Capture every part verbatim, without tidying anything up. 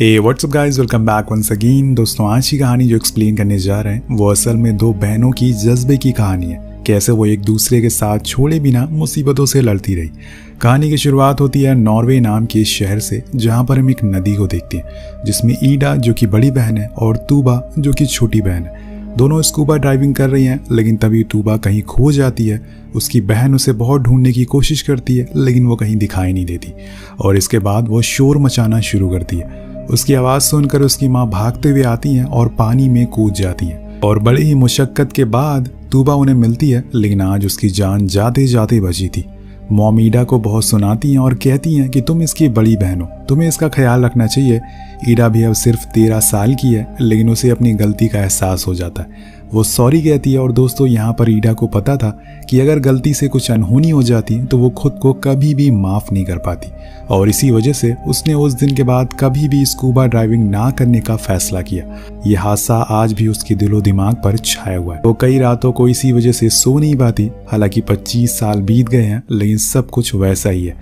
ए what's up guys, welcome back once again. दोस्तों, आज की कहानी जो एक्सप्लेन करने जा रहे हैं वो असल में दो बहनों की जज्बे की कहानी है। कैसे वो एक दूसरे के साथ छोड़े बिना मुसीबतों से लड़ती रही। कहानी की शुरुआत होती है नॉर्वे नाम के इस शहर से, जहाँ पर हम एक नदी को देखते हैं जिसमें ईडा जो कि बड़ी बहन है और तूबा जो कि छोटी बहन है, दोनों स्कूबा ड्राइविंग कर रही हैं। लेकिन तभी तूबा कहीं खो जाती है। उसकी बहन उसे बहुत ढूंढने की कोशिश करती है लेकिन वो कहीं दिखाई नहीं देती और इसके बाद वो शोर मचाना शुरू करती है। उसकी आवाज़ सुनकर उसकी माँ भागते हुए आती हैं और पानी में कूद जाती हैं और बड़ी ही मुशक्क़त के बाद तूबा उन्हें मिलती है। लेकिन आज उसकी जान जाते जाते बची थी। मॉम ईडा को बहुत सुनाती हैं और कहती हैं कि तुम इसकी बड़ी बहन हो, तुम्हें इसका ख्याल रखना चाहिए। ईडा भी अब सिर्फ तेरह साल की है लेकिन उसे अपनी गलती का एहसास हो जाता है। वो सॉरी कहती है और दोस्तों यहाँ पर ईडा को पता था कि अगर गलती से कुछ अनहोनी हो जाती तो वो खुद को कभी भी माफ़ नहीं कर पाती और इसी वजह से उसने उस दिन के बाद कभी भी स्कूबा ड्राइविंग ना करने का फैसला किया। ये हादसा आज भी उसके दिलो दिमाग पर छाया हुआ है। वो कई रातों को इसी वजह से सो नहीं पाती। हालांकि पच्चीस साल बीत गए हैं लेकिन सब कुछ वैसा ही है।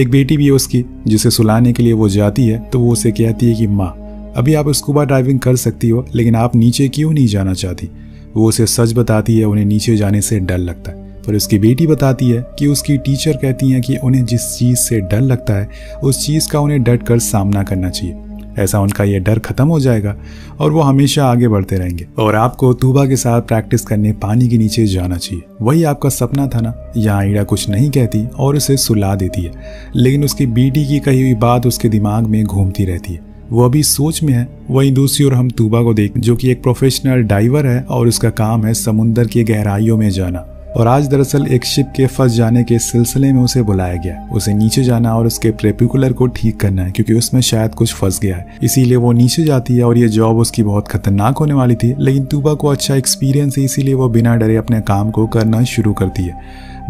एक बेटी भी है उसकी जिसे सुलाने के लिए वो जाती है तो वो उसे कहती है कि माँ, अभी आप स्कूबा ड्राइविंग कर सकती हो लेकिन आप नीचे क्यों नहीं जाना चाहती। वो उसे सच बताती है, उन्हें नीचे जाने से डर लगता है। पर उसकी बेटी बताती है कि उसकी टीचर कहती हैं कि उन्हें जिस चीज़ से डर लगता है उस चीज़ का उन्हें डट कर सामना करना चाहिए। ऐसा उनका यह डर खत्म हो जाएगा और वो हमेशा आगे बढ़ते रहेंगे। और आपको तूबा के साथ प्रैक्टिस करने पानी के नीचे जाना चाहिए, वही आपका सपना था ना। यहाँ ईडा कुछ नहीं कहती और उसे सुला देती है लेकिन उसकी बेटी की कही हुई बात उसके दिमाग में घूमती रहती है। वो अभी सोच में है। वहीं दूसरी ओर हम तूबा को देख, जो कि एक प्रोफेशनल डाइवर है और उसका काम है समुंदर की गहराइयों में जाना। और आज दरअसल एक शिप के फंस जाने के सिलसिले में उसे बुलाया गया। उसे नीचे जाना और उसके प्रेपिकुलर को ठीक करना है क्योंकि उसमें शायद कुछ फंस गया है। इसीलिए वो नीचे जाती है और ये जॉब उसकी बहुत खतरनाक होने वाली थी लेकिन तूबा को अच्छा एक्सपीरियंस है, इसीलिए वो बिना डरे अपने काम को करना शुरू करती है।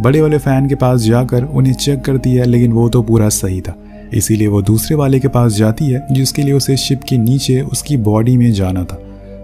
बड़े वाले फैन के पास जाकर उन्हें चेक करती है लेकिन वो तो पूरा सही था, इसीलिए वो दूसरे वाले के पास जाती है जिसके लिए उसे शिप के नीचे उसकी बॉडी में जाना था।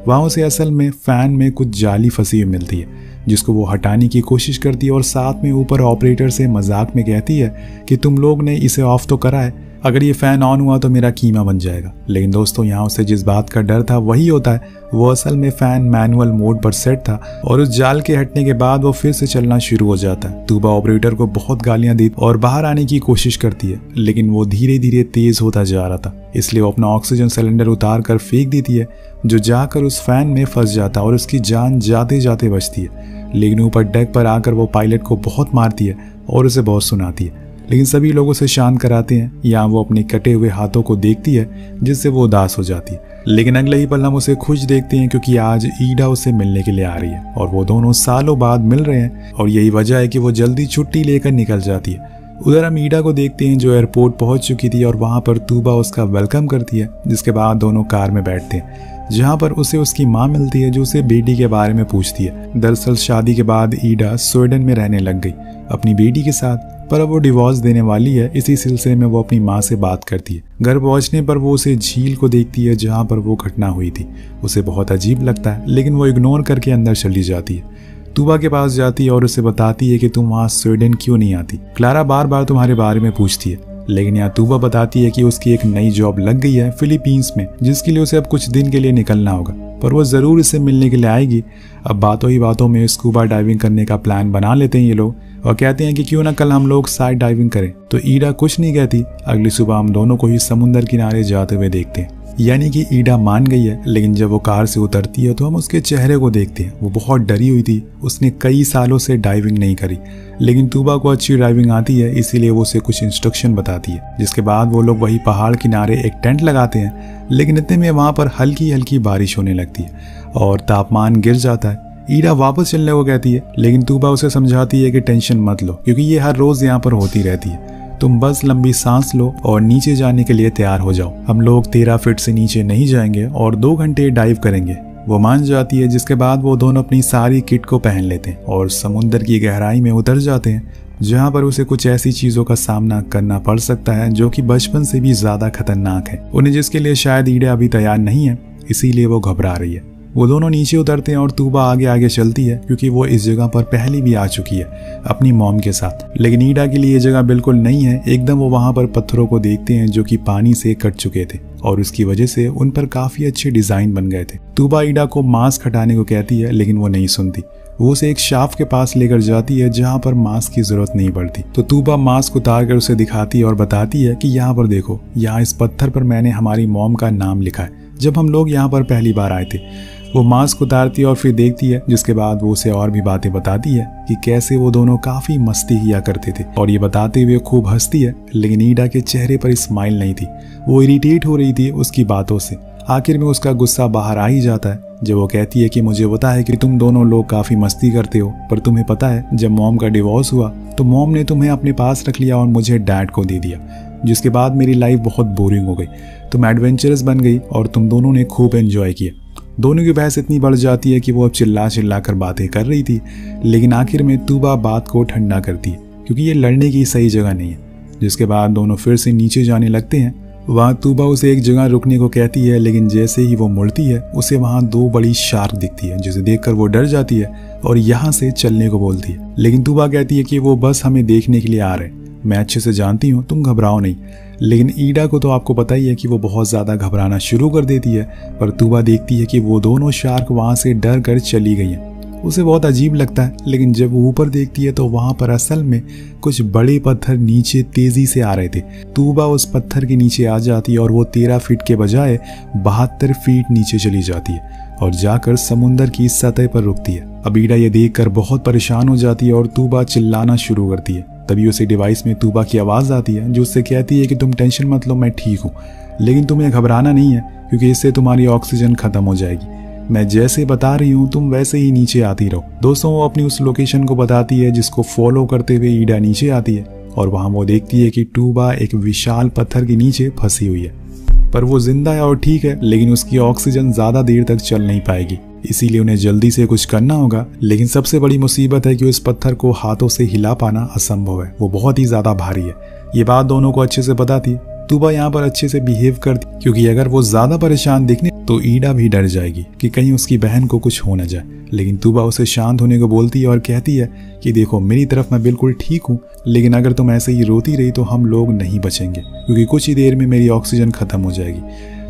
वहाँ उसे असल में फ़ैन में कुछ जाली फंसी हुई मिलती है जिसको वो हटाने की कोशिश करती है और साथ में ऊपर ऑपरेटर से मजाक में कहती है कि तुम लोग ने इसे ऑफ तो करा है, अगर ये फ़ैन ऑन हुआ तो मेरा कीमा बन जाएगा। लेकिन दोस्तों यहाँ उसे जिस बात का डर था वही होता है। वो असल में फ़ैन मैनुअल मोड पर सेट था और उस जाल के हटने के बाद वो फिर से चलना शुरू हो जाता है। तूबा ऑपरेटर को बहुत गालियाँ दी और बाहर आने की कोशिश करती है लेकिन वो धीरे धीरे तेज़ होता जा रहा था, इसलिए वो अपना ऑक्सीजन सिलेंडर उतार कर फेंक देती है जो जाकर उस फैन में फंस जाता है और उसकी जान जाते जाते बचती है। लेकिन ऊपर डेक पर आकर वो पायलट को बहुत मारती है और उसे बहुत सुनाती है लेकिन सभी लोग उसे शांत कराते हैं। यहाँ वो अपने कटे हुए हाथों को देखती है जिससे वो उदास हो जाती है। लेकिन अगले ही पल हम उसे खुश देखते हैं क्योंकि आज ईडा उसे मिलने के लिए आ रही है और वो दोनों सालों बाद मिल रहे हैं और यही वजह है कि वो जल्दी छुट्टी लेकर निकल जाती है। उधर हम ईडा को देखते हैं जो एयरपोर्ट पहुंच चुकी थी और वहाँ पर तूबा उसका वेलकम करती है, जिसके बाद दोनों कार में बैठते हैं जहाँ पर उसे उसकी माँ मिलती है जो उसे बेटी के बारे में पूछती है। दरअसल शादी के बाद ईडा स्वीडन में रहने लग गई अपनी बेटी के साथ, पर अब वो डिवोर्स देने वाली है। इसी सिलसिले में वो अपनी माँ से बात करती है। घर पहुँचने पर वो उसे झील को देखती है जहाँ पर वो घटना हुई थी। उसे बहुत अजीब लगता है लेकिन वो इग्नोर करके अंदर चली जाती है। तूबा के पास जाती है और उसे बताती है कि तुम वहाँ स्वीडन क्यों नहीं आती, क्लारा बार बार तुम्हारे बारे में पूछती है। लेकिन यहाँ तूबा बताती है कि उसकी एक नई जॉब लग गई है फिलीपींस में, जिसके लिए उसे अब कुछ दिन के लिए निकलना होगा, पर वो ज़रूर इसे मिलने के लिए आएगी। अब बातों ही बातों में स्कूबा डाइविंग करने का प्लान बना लेते हैं ये लोग और कहते हैं कि क्यों ना कल हम लोग साइड डाइविंग करें। तो ईडा कुछ नहीं कहती। अगली सुबह हम दोनों को ही समुंदर किनारे जाते हुए देखते हैं, यानी कि ईडा मान गई है। लेकिन जब वो कार से उतरती है तो हम उसके चेहरे को देखते हैं। वो बहुत डरी हुई थी, उसने कई सालों से डाइविंग नहीं करी। लेकिन तूबा को अच्छी डाइविंग आती है इसीलिए वो उसे कुछ इंस्ट्रक्शन बताती है, जिसके बाद वो लोग वही पहाड़ किनारे एक टेंट लगाते हैं। लेकिन इतने में वहाँ पर हल्की हल्की बारिश होने लगती है और तापमान गिर जाता है। ईडा वापस चलने को कहती है लेकिन तूबा उसे समझाती है कि टेंशन मत लो क्योंकि ये हर रोज़ यहाँ पर होती रहती है, तुम बस लंबी सांस लो और नीचे जाने के लिए तैयार हो जाओ। हम लोग तेरह फीट से नीचे नहीं जाएंगे और दो घंटे डाइव करेंगे। वो मान जाती है, जिसके बाद वो दोनों अपनी सारी किट को पहन लेते हैं और समुंदर की गहराई में उतर जाते हैं जहाँ पर उसे कुछ ऐसी चीज़ों का सामना करना पड़ सकता है जो कि बचपन से भी ज़्यादा खतरनाक है उन्हें, जिसके लिए शायद ईडा अभी तैयार नहीं है, इसीलिए वो घबरा रही है। वो दोनों नीचे उतरते हैं और तूबा आगे आगे चलती है क्योंकि वो इस जगह पर पहले भी आ चुकी है अपनी मॉम के साथ। लेकिन ईडा के लिए ये जगह बिल्कुल नहीं है। एकदम वो वहाँ पर पत्थरों को देखते हैं जो कि पानी से कट चुके थे और उसकी वजह से उन पर काफी अच्छे डिजाइन बन गए थे। तूबा ईडा को मास्क हटाने को कहती है लेकिन वो नहीं सुनती। वो उसे एक शाफ के पास लेकर जाती है जहाँ पर मास्क की जरूरत नहीं पड़ती। तो तूबा मास्क उतार कर उसे दिखाती है और बताती है कि यहाँ पर देखो, यहाँ इस पत्थर पर मैंने हमारी मॉम का नाम लिखा है जब हम लोग यहाँ पर पहली बार आए थे। वो मास्क उतारती है और फिर देखती है, जिसके बाद वो उसे और भी बातें बताती है कि कैसे वो दोनों काफी मस्ती किया करते थे। और ये बताते हुए खूब हंसती है लेकिन ईडा के चेहरे पर स्माइल नहीं थी। वो इरिटेट हो रही थी उसकी बातों से। आखिर में उसका गुस्सा बाहर आ ही जाता है जब वो कहती है कि मुझे पता है कि तुम दोनों लोग काफी मस्ती करते हो, पर तुम्हें पता है जब मॉम का डिवोर्स हुआ तो मॉम ने तुम्हें अपने पास रख लिया और मुझे डैड को दे दिया, जिसके बाद मेरी लाइफ बहुत बोरिंग हो गई। तुम एडवेंचरस बन गई और तुम दोनों ने खूब एंजॉय किया। दोनों की बहस इतनी बढ़ जाती है कि वो अब चिल्ला चिल्ला कर बातें कर रही थी, लेकिन आखिर में तूबा बात को ठंडा करती है क्योंकि ये लड़ने की सही जगह नहीं है। जिसके बाद दोनों फिर से नीचे जाने लगते हैं। वहाँ तूबा उसे एक जगह रुकने को कहती है लेकिन जैसे ही वो मुड़ती है उसे वहाँ दो बड़ी शार्क दिखती है, जिसे देखकर वो डर जाती है और यहाँ से चलने को बोलती है। लेकिन तूबा कहती है कि वो बस हमें देखने के लिए आ रहे हैं, मैं अच्छे से जानती हूँ, तुम घबराओ नहीं। लेकिन ईडा को तो आपको पता ही है कि वो बहुत ज़्यादा घबराना शुरू कर देती है, पर तूबा देखती है कि वो दोनों शार्क वहाँ से डर कर चली गई हैं। उसे बहुत अजीब लगता है, लेकिन जब वो ऊपर देखती है तो वहाँ पर असल में कुछ बड़े पत्थर नीचे तेज़ी से आ रहे थे। तूबा उस पत्थर के नीचे आ जाती है और वो तेरह फीट के बजाय बहत्तर फीट नीचे चली जाती है और जाकर समुंदर की सतह पर रुकती है। अब ईडा ये देखकर बहुत परेशान हो जाती है और तूबा चिल्लाना शुरू करती है। तभी उसे डिवाइस में तूबा की आवाज़ आती है जो उससे कहती है कि तुम टेंशन मत लो, मैं ठीक हूँ, लेकिन तुम्हें घबराना नहीं है क्योंकि इससे तुम्हारी ऑक्सीजन खत्म हो जाएगी। मैं जैसे बता रही हूँ तुम वैसे ही नीचे आती रहो। दोस्तों, वो अपनी उस लोकेशन को बताती है जिसको फॉलो करते हुए ईडा नीचे आती है और वहाँ वो देखती है कि तूबा एक विशाल पत्थर के नीचे फंसी हुई है, पर वो जिंदा है और ठीक है, लेकिन उसकी ऑक्सीजन ज़्यादा देर तक चल नहीं पाएगी, इसीलिए उन्हें जल्दी से कुछ करना होगा। लेकिन सबसे बड़ी मुसीबत है कि उस पत्थर को हाथों से हिला पाना असंभव है, वो बहुत ही ज़्यादा भारी है। ये बात दोनों को अच्छे से पता थी। तूबा यहाँ पर अच्छे से बिहेव करती क्योंकि अगर वो ज़्यादा परेशान दिखने तो ईडा भी डर जाएगी कि कहीं उसकी बहन को कुछ हो ना जाए। लेकिन तूबा उसे शांत होने को बोलती है और कहती है कि देखो, मेरी तरफ मैं बिल्कुल ठीक हूँ, लेकिन अगर तुम ऐसे ही रोती रही तो हम लोग नहीं बचेंगे क्योंकि कुछ ही देर में मेरी ऑक्सीजन खत्म हो जाएगी,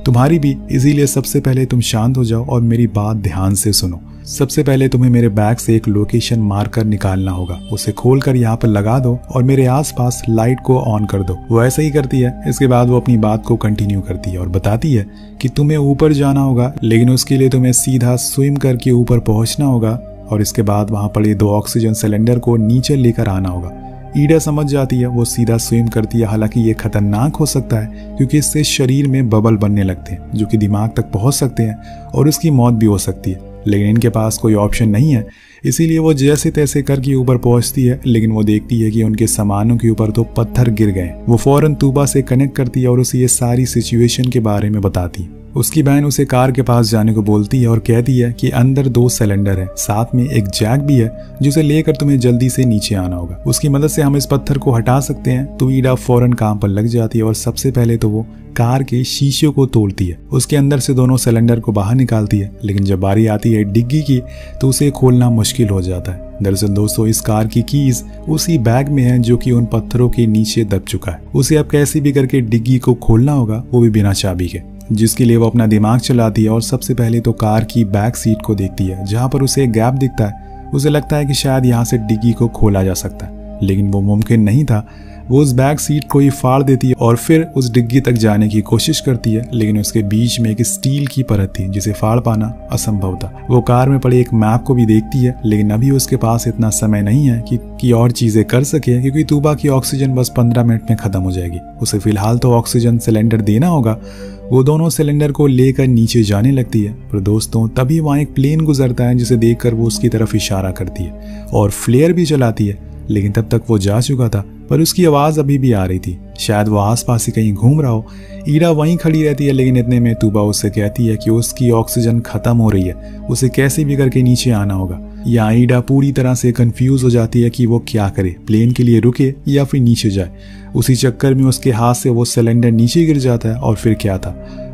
तुम्हारी भी, इसीलिए सबसे पहले तुम शांत हो जाओ और मेरी बात ध्यान से सुनो। सबसे पहले तुम्हें मेरे बैग से एक लोकेशन मार्कर निकालना होगा, उसे खोलकर यहाँ पर लगा दो और मेरे आसपास लाइट को ऑन कर दो। वो ऐसा ही करती है। इसके बाद वो अपनी बात को कंटिन्यू करती है और बताती है कि तुम्हें ऊपर जाना होगा, लेकिन उसके लिए तुम्हें सीधा स्विम करके ऊपर पहुँचना होगा और इसके बाद वहाँ पड़े दो ऑक्सीजन सिलेंडर को नीचे लेकर आना होगा। ईडा समझ जाती है, वो सीधा स्विम करती है। हालांकि ये खतरनाक हो सकता है क्योंकि इससे शरीर में बबल बनने लगते हैं जो कि दिमाग तक पहुँच सकते हैं और उसकी मौत भी हो सकती है, लेकिन इनके पास कोई ऑप्शन नहीं है, इसीलिए वो जैसे तैसे करके ऊपर पहुंचती है। लेकिन वो देखती है कि उनके सामानों के ऊपर तो पत्थर गिर गए। वो फौरन तूबा से कनेक्ट करती है और उसे ये सारी सिचुएशन के बारे में बताती है। उसकी बहन उसे कार के पास जाने को बोलती है और कहती है कि अंदर दो सिलेंडर है, साथ में एक जैक भी है जिसे लेकर तुम्हें जल्दी से नीचे आना होगा, उसकी मदद से हम इस पत्थर को हटा सकते हैं। तो ईडा फौरन काम पर लग जाती है और सबसे पहले तो वो कार के शीशे को तोड़ती है, उसके अंदर से दोनों सिलेंडर को बाहर निकालती है। लेकिन जब बारी आती है डिग्गी की तो उसे खोलना मुश्किल हो जाता है। दरअसल दोस्तों, इस कार की कीज उसी बैग में है जो कि उन पत्थरों के नीचे दब चुका है। उसे अब कैसे भी करके डिग्गी को खोलना होगा, वो भी बिना चाबी के, जिसके लिए वो अपना दिमाग चलाती है और सबसे पहले तो कार की बैक सीट को देखती है जहाँ पर उसे एक गैप दिखता है। उसे लगता है कि शायद यहाँ से डिग्गी को खोला जा सकता है, लेकिन वो मुमकिन नहीं था। वो उस बैक सीट को ही फाड़ देती है और फिर उस डिग्गी तक जाने की कोशिश करती है, लेकिन उसके बीच में एक स्टील की परत थी जिसे फाड़ पाना असंभव था। वो कार में पड़े एक मैप को भी देखती है, लेकिन अभी उसके पास इतना समय नहीं है कि, कि और चीज़ें कर सके क्योंकि तूबा की ऑक्सीजन बस पंद्रह मिनट में ख़त्म हो जाएगी। उसे फ़िलहाल तो ऑक्सीजन सिलेंडर देना होगा। वो दोनों सिलेंडर को लेकर नीचे जाने लगती है, पर दोस्तों तभी वहाँ एक प्लेन गुजरता है जिसे देखकर वो उसकी तरफ इशारा करती है और फ्लेयर भी चलाती है, लेकिन तब तक वो जा चुका था, पर उसकी आवाज़ अभी भी आ रही थी, शायद वो आसपास ही कहीं घूम रहा हो। ईडा वहीं खड़ी रहती है, लेकिन इतने में तूबा उससे कहती है कि उसकी ऑक्सीजन खत्म हो रही है, उसे कैसे भी करके नीचे आना होगा। यहाँ ईडा पूरी तरह से कंफ्यूज हो जाती है कि वो क्या करे, प्लेन के लिए रुके या फिर नीचे जाए। उसी चक्कर में उसके हाथ से वो सिलेंडर नीचे गिर जाता है और फिर क्या था,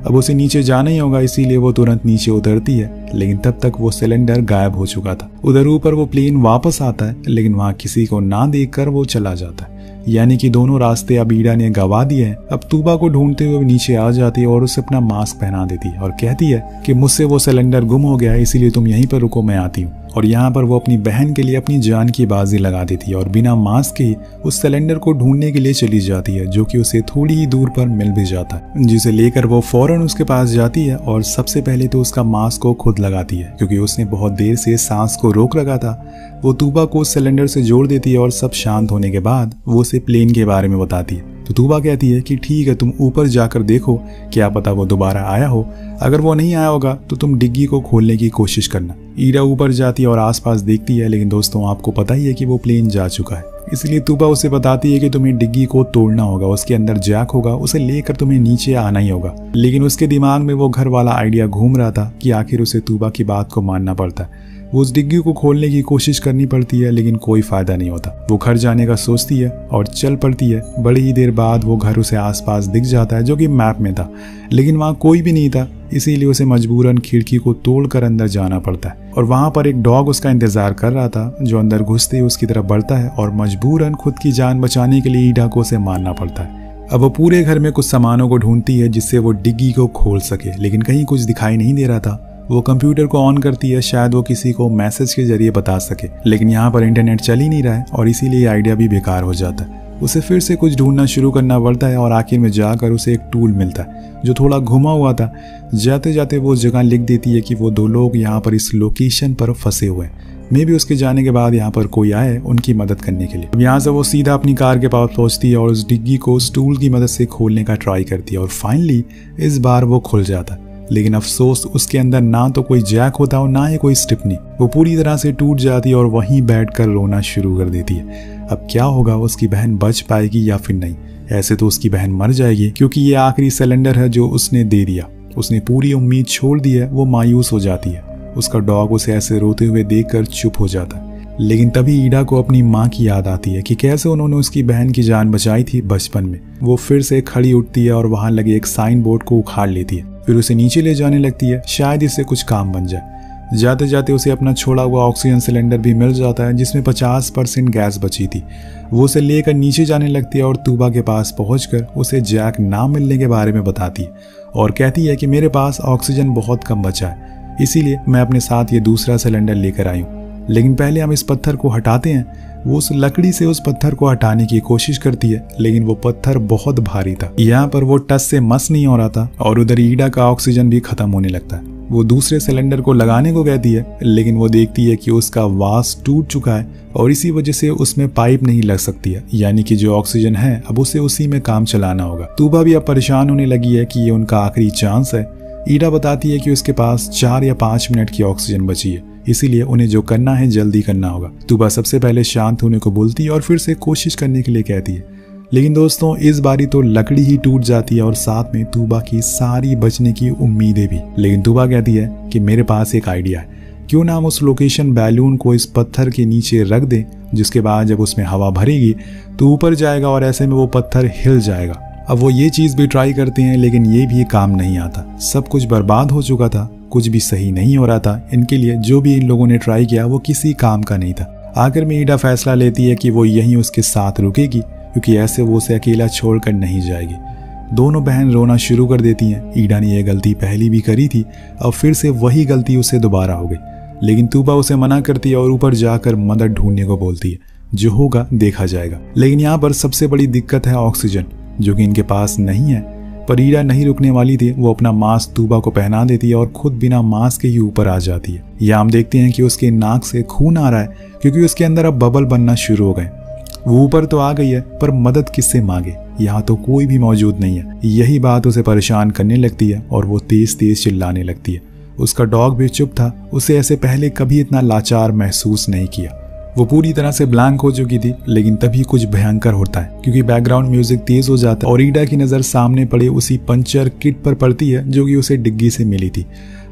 अब उसे नीचे जाना ही होगा, इसीलिए वो तुरंत नीचे उतरती है। लेकिन तब तक वो सिलेंडर गायब हो चुका था। उधर ऊपर वो प्लेन वापस आता है लेकिन वहाँ किसी को ना देखकर वो चला जाता है। यानी कि दोनों रास्ते अब ईडा ने गवा दिए हैं। अब तूबा को ढूंढते हुए नीचे आ जाती है और उसे अपना मास्क पहना देती है और कहती है कि मुझसे वो सिलेंडर गुम हो गया है, इसीलिए तुम यहीं पर रुको, मैं आती हूँ। और यहाँ पर वो अपनी बहन के लिए अपनी जान की बाजी लगा देती है और बिना मास्क के उस सिलेंडर को ढूंढने के लिए चली जाती है, जो कि उसे थोड़ी ही दूर पर मिल भी जाता है, जिसे लेकर वो फौरन उसके पास जाती है और सबसे पहले तो उसका मास्क को खुद लगाती है क्योंकि उसने बहुत देर से सांस को रोक रखा था। वो तूबा को उस सिलेंडर से जोड़ देती है और सब शांत होने के बाद वो उसे प्लेन के बारे में बताती है। तो तूबा कहती है कि ठीक है, तुम ऊपर जाकर देखो, क्या पता वो दोबारा आया हो, अगर वो नहीं आया होगा तो तुम डिग्गी को खोलने की कोशिश करना। ईरा ऊपर जाती है और आसपास देखती है, लेकिन दोस्तों आपको पता ही है कि वो प्लेन जा चुका है, इसलिए तूबा उसे बताती है कि तुम्हें डिग्गी को तोड़ना होगा, उसके अंदर जैक होगा, उसे लेकर तुम्हें नीचे आना ही होगा। लेकिन उसके दिमाग में वो घर वाला आइडिया घूम रहा था कि आखिर उसे तूबा की बात को मानना पड़ता है। वो उस डिग्गी को खोलने की कोशिश करनी पड़ती है लेकिन कोई फायदा नहीं होता। वो घर जाने का सोचती है और चल पड़ती है। बड़ी ही देर बाद वो घर उसे आसपास दिख जाता है जो कि मैप में था, लेकिन वहाँ कोई भी नहीं था, इसीलिए उसे मजबूरन खिड़की को तोड़कर अंदर जाना पड़ता है। और वहाँ पर एक डॉग उसका इंतजार कर रहा था, जो अंदर घुसते ही उसकी तरफ बढ़ता है और मजबूरन खुद की जान बचाने के लिए ईडा को उसे मारना पड़ता है। अब वो पूरे घर में कुछ सामानों को ढूंढती है जिससे वो डिग्गी को खोल सके, लेकिन कहीं कुछ दिखाई नहीं दे रहा था। वो कंप्यूटर को ऑन करती है, शायद वो किसी को मैसेज के जरिए बता सके, लेकिन यहाँ पर इंटरनेट चल ही नहीं रहा है और इसीलिए आइडिया भी बेकार हो जाता है। उसे फिर से कुछ ढूंढना शुरू करना पड़ता है और आखिर में जाकर उसे एक टूल मिलता है जो थोड़ा घुमा हुआ था। जाते जाते वो जगह लिख देती है कि वो दो लोग यहाँ पर इस लोकेशन पर फंसे हुए हैं, मे भी उसके जाने के बाद यहाँ पर कोई आए उनकी मदद करने के लिए। अब यहाँ से वो सीधा अपनी कार के पास पहुँचती है और उस डिग्गी को स्टूल की मदद से खोलने का ट्राई करती है और फाइनली इस बार वो खुल जाता है, लेकिन अफसोस उसके अंदर ना तो कोई जैक होता और ना ही कोई स्टिपनी। वो पूरी तरह से टूट जाती है और वहीं बैठकर रोना शुरू कर देती है। अब क्या होगा, उसकी बहन बच पाएगी या फिर नहीं? ऐसे तो उसकी बहन मर जाएगी क्योंकि ये आखिरी सिलेंडर है जो उसने दे दिया। उसने पूरी उम्मीद छोड़ दी है, वो मायूस हो जाती है। उसका डॉग उसे ऐसे रोते हुए देखकर चुप हो जाता है। लेकिन तभी ईडा को अपनी माँ की याद आती है कि कैसे उन्होंने उसकी बहन की जान बचाई थी बचपन में। वो फिर से खड़ी उठती है और वहाँ लगे एक साइन बोर्ड को उखाड़ लेती है, फिर उसे नीचे ले जाने लगती है, शायद इससे कुछ काम बन जाए। जाते जाते उसे अपना छोड़ा हुआ ऑक्सीजन सिलेंडर भी मिल जाता है जिसमें पचास परसेंट गैस बची थी। वो उसे लेकर नीचे जाने लगती है और तूबा के पास पहुंचकर उसे जैक ना मिलने के बारे में बताती है और कहती है कि मेरे पास ऑक्सीजन बहुत कम बचा है, इसीलिए मैं अपने साथ ये दूसरा सिलेंडर लेकर आई हूँ, लेकिन पहले हम इस पत्थर को हटाते हैं। वो उस लकड़ी से उस पत्थर को हटाने की कोशिश करती है लेकिन वो पत्थर बहुत भारी था। यहाँ पर वो टस से मस नहीं हो रहा था और उधर ईडा का ऑक्सीजन भी खत्म होने लगता है। वो दूसरे सिलेंडर को लगाने को कहती है लेकिन वो देखती है कि उसका वास टूट चुका है और इसी वजह से उसमें पाइप नहीं लग सकती है, यानी कि जो ऑक्सीजन है अब उसे उसी में काम चलाना होगा। तूबा भी अब परेशान होने लगी है कि ये उनका आखिरी चांस है। ईडा बताती है कि उसके पास चार या पाँच मिनट की ऑक्सीजन बची है, इसीलिए उन्हें जो करना है जल्दी करना होगा। तूबा सबसे पहले शांत होने को बोलती है और फिर से कोशिश करने के लिए कहती है, लेकिन दोस्तों इस बारी तो लकड़ी ही टूट जाती है और साथ में तूबा की सारी बचने की उम्मीदें भी। लेकिन तूबा कहती है कि मेरे पास एक आइडिया है, क्यों ना हम उस लोकेशन बैलून को इस पत्थर के नीचे रख दें, जिसके बाद जब उसमें हवा भरेगी तो ऊपर जाएगा और ऐसे में वो पत्थर हिल जाएगा। अब वो ये चीज़ भी ट्राई करते हैं लेकिन ये भी काम नहीं आता। सब कुछ बर्बाद हो चुका था, कुछ भी सही नहीं हो रहा था। इनके लिए जो भी इन लोगों ने ट्राई किया वो किसी काम का नहीं था। आखिर में ईडा फैसला लेती है कि वो यहीं उसके साथ रुकेगी क्योंकि ऐसे वो उसे अकेला छोड़कर नहीं जाएगी। दोनों बहन रोना शुरू कर देती हैं। ईडा ने यह गलती पहली भी करी थी, अब फिर से वही गलती उससे दोबारा हो गई। लेकिन तूबा उसे मना करती है और ऊपर जाकर मदद ढूंढने को बोलती है, जो होगा देखा जाएगा। लेकिन यहाँ पर सबसे बड़ी दिक्कत है ऑक्सीजन, जो कि इनके पास नहीं है। पर ईडा नहीं रुकने वाली थी, वो अपना मास्क तूबा को पहना देती है और खुद बिना मास्क के ही ऊपर आ जाती है। यह हम देखते हैं कि उसके नाक से खून आ रहा है क्योंकि उसके अंदर अब बबल बनना शुरू हो गए। वो ऊपर तो आ गई है पर मदद किससे मांगे, यहाँ तो कोई भी मौजूद नहीं है। यही बात उसे परेशान करने लगती है और वो तेज तेज चिल्लाने लगती है। उसका डॉग भी चुप था, उसे ऐसे पहले कभी इतना लाचार महसूस नहीं किया। वो पूरी तरह से ब्लैंक हो चुकी थी। लेकिन तभी कुछ भयंकर होता है क्योंकि बैकग्राउंड म्यूजिक तेज हो जाता है और ईडा की नज़र सामने पड़े उसी पंचर किट पर पड़ती है जो कि उसे डिग्गी से मिली थी।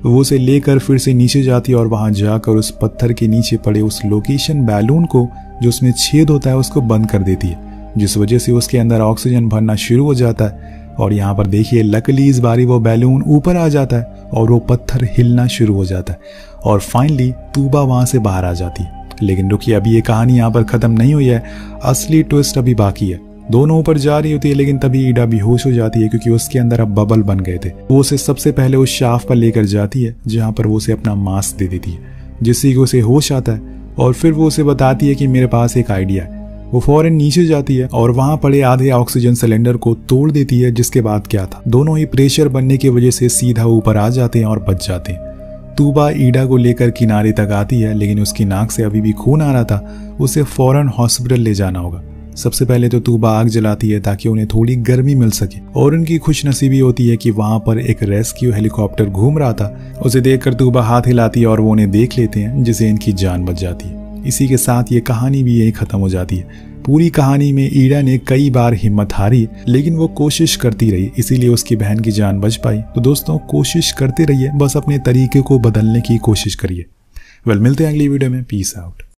वो उसे लेकर फिर से नीचे जाती है और वहां जाकर उस पत्थर के नीचे पड़े उस लोकेशन बैलून को, जो उसमें छेद होता है, उसको बंद कर देती है, जिस वजह से उसके अंदर ऑक्सीजन भरना शुरू हो जाता है। और यहाँ पर देखिए लकली इस बारी वो बैलून ऊपर आ जाता है और वो पत्थर हिलना शुरू हो जाता है और फाइनली तूबा वहाँ से बाहर आ जाती है। लेकिन रुकिए, अभी ये कहानी यहाँ पर ख़त्म नहीं हुई है, असली ट्विस्ट अभी बाकी है। दोनों ऊपर जा रही होती है लेकिन तभी ईडा बेहोश हो जाती है क्योंकि उसके अंदर अब बबल बन गए थे। वो उसे सबसे पहले उस शाफ पर लेकर जाती है जहाँ पर वो उसे अपना मास्क दे देती है जिससे कि उसे होश आता है और फिर वो उसे बताती है कि मेरे पास एक आइडिया है। वो फौरन नीचे जाती है और वहाँ पड़े आधे ऑक्सीजन सिलेंडर को तोड़ देती है, जिसके बाद क्या था, दोनों ही प्रेशर बनने की वजह से सीधा ऊपर आ जाते हैं और बच जाते हैं। तूबा ईडा को लेकर किनारे तक आती है लेकिन उसकी नाक से अभी भी खून आ रहा था, उसे फौरन हॉस्पिटल ले जाना होगा। सबसे पहले तो तूबा आग जलाती है ताकि उन्हें थोड़ी गर्मी मिल सके और उनकी खुशनसीबी होती है कि वहाँ पर एक रेस्क्यू हेलीकॉप्टर घूम रहा था। उसे देखकर तूबा हाथ हिलाती है और वो उन्हें देख लेते हैं जिससे इनकी जान बच जाती है। इसी के साथ ये कहानी भी यही खत्म हो जाती है। पूरी कहानी में ईडा ने कई बार हिम्मत हारी लेकिन वो कोशिश करती रही, इसीलिए उसकी बहन की जान बच पाई। तो दोस्तों, कोशिश करते रहिए, बस अपने तरीके को बदलने की कोशिश करिए। वेल, मिलते हैं अगली वीडियो में। Peace out.